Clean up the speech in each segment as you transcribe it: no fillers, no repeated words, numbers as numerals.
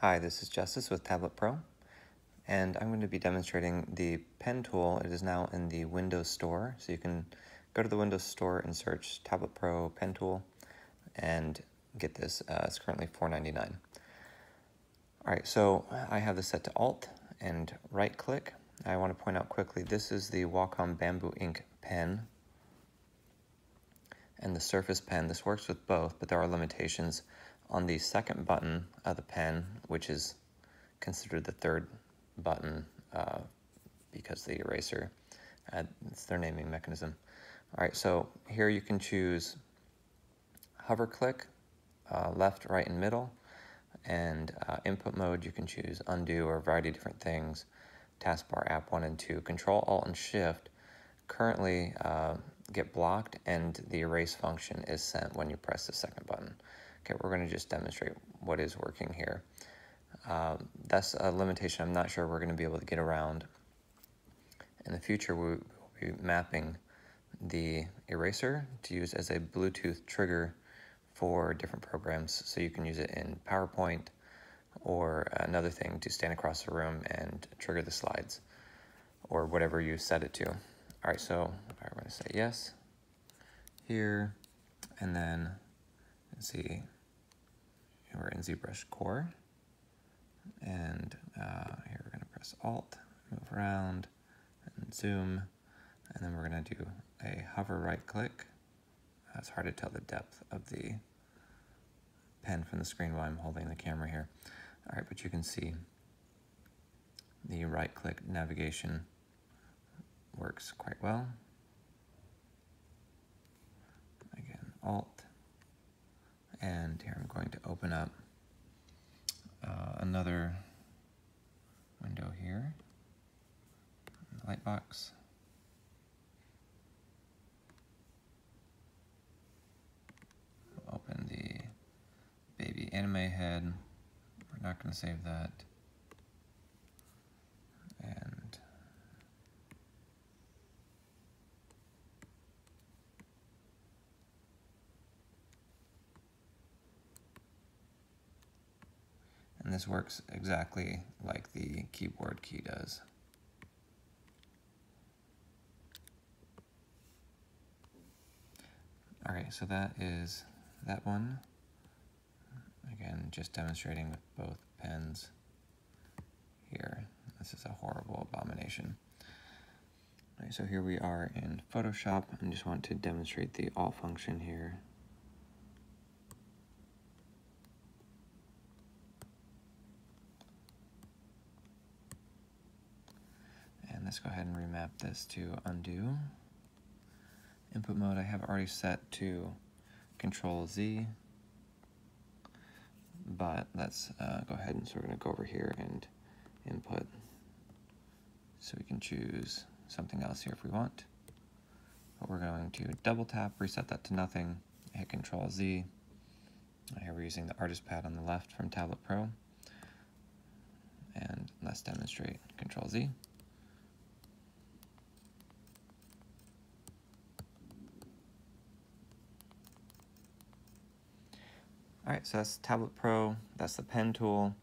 Hi, this is Justice with Tablet Pro, and I'm going to be demonstrating the pen tool. It is now in the Windows Store, so you can go to the Windows Store and search Tablet Pro pen tool and get this. It's currently $4.99. All right, so I have this set to Alt and right click. I want to point out quickly, this is the Wacom Bamboo Ink pen and the Surface pen. This works with both, but there are limitations on the second button of the pen, which is considered the third button because the eraser, it's their naming mechanism. All right, so here you can choose hover click, left, right, and middle, and input mode, you can choose undo or a variety of different things, taskbar, app 1 and 2, control, alt, and shift currently get blocked, and the erase function is sent when you press the second button. Okay, we're going to just demonstrate what is working here. That's a limitation I'm not sure we're going to be able to get around. In the future, we will be mapping the eraser to use as a Bluetooth trigger for different programs, so you can use it in PowerPoint or another thing to stand across the room and trigger the slides or whatever you set it to. All right, so I'm going to say yes here, and then let's see, we're in ZBrush Core, and here we're going to press Alt, move around, and zoom, and then we're going to do a hover right click. It's hard to tell the depth of the pen from the screen while I'm holding the camera here. All right, but you can see the right click navigation works quite well. Again, Alt. And here I'm going to open up another window here, the light box. We'll open the baby anime head. We're not going to save that. And this works exactly like the keyboard key does. All right, so that is that one. Again, just demonstrating with both pens here. This is a horrible abomination. All right, so here we are in Photoshop. I just want to demonstrate the Alt function here. Let's go ahead and remap this to undo. Input mode I have already set to Control Z, but let's go ahead and so we're gonna go over here and input, so we can choose something else here if we want. But we're going to double tap, reset that to nothing, hit Control Z. Here we're using the artist pad on the left from Tablet Pro. And let's demonstrate Control Z. All right, so that's Tablet Pro, that's the pen tool.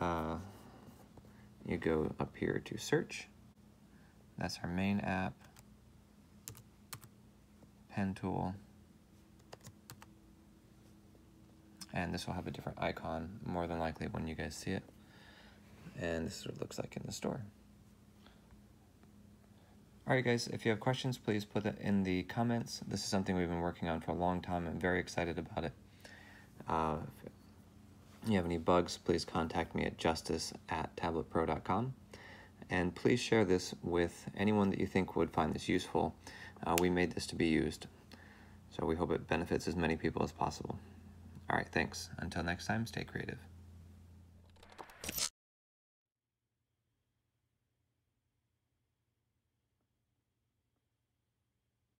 You go up here to search. That's our main app, pen tool. And this will have a different icon, more than likely, when you guys see it. And this is what it looks like in the store. All right, guys, if you have questions, please put that in the comments. This is something we've been working on for a long time. I'm very excited about it. If you have any bugs, please contact me at justice@tabletpro.com, and please share this with anyone that you think would find this useful. We made this to be used, so we hope it benefits as many people as possible. All right, thanks. Until next time, stay creative.